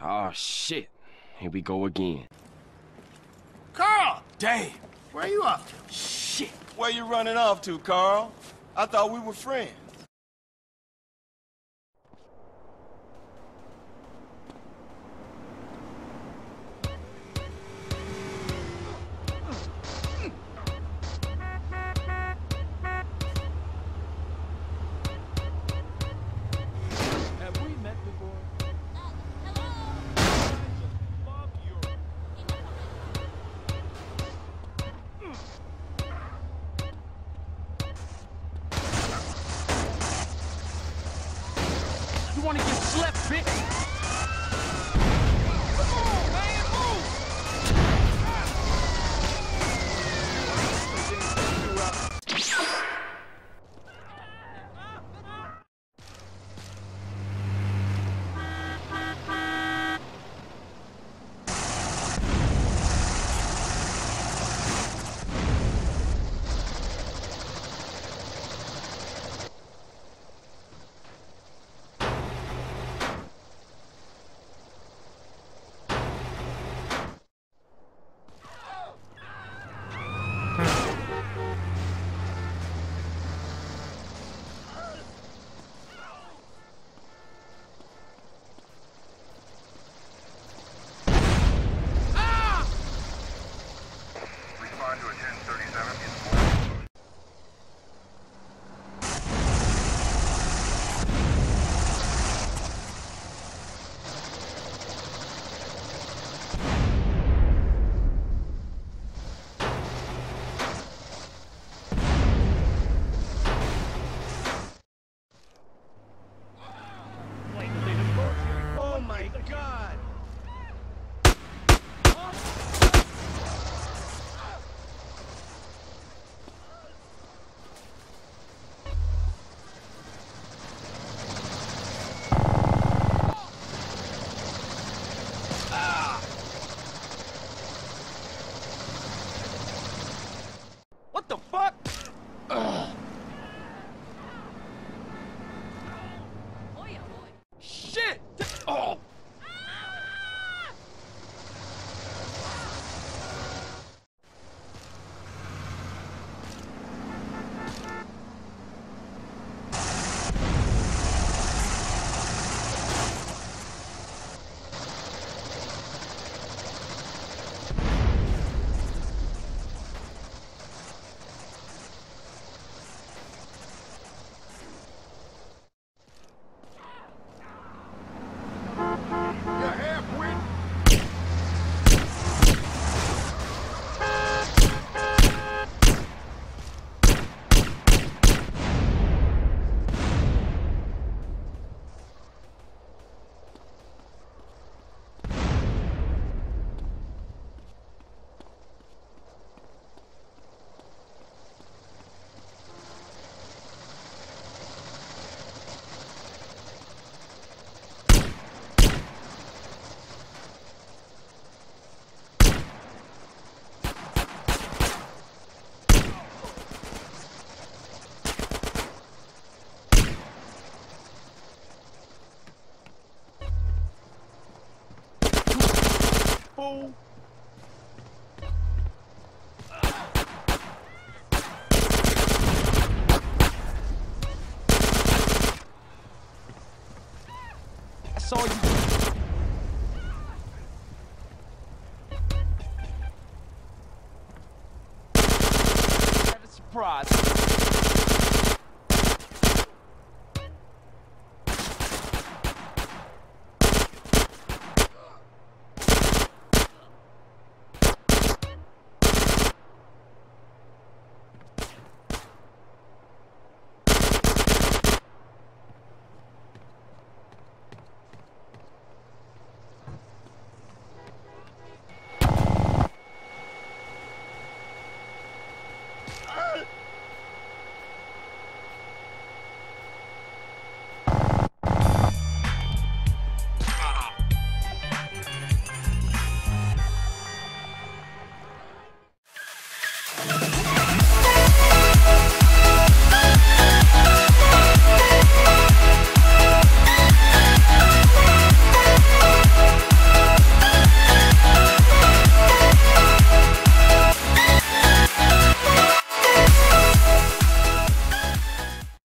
Oh, shit. Here we go again. Carl! Damn. Where you off to? Shit. Where you running off to, Carl? I thought we were friends. You wanna get slept, bitch? Come on, man, move! Boom. I saw you. Have a surprise.